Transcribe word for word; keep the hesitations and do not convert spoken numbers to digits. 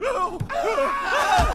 No! No!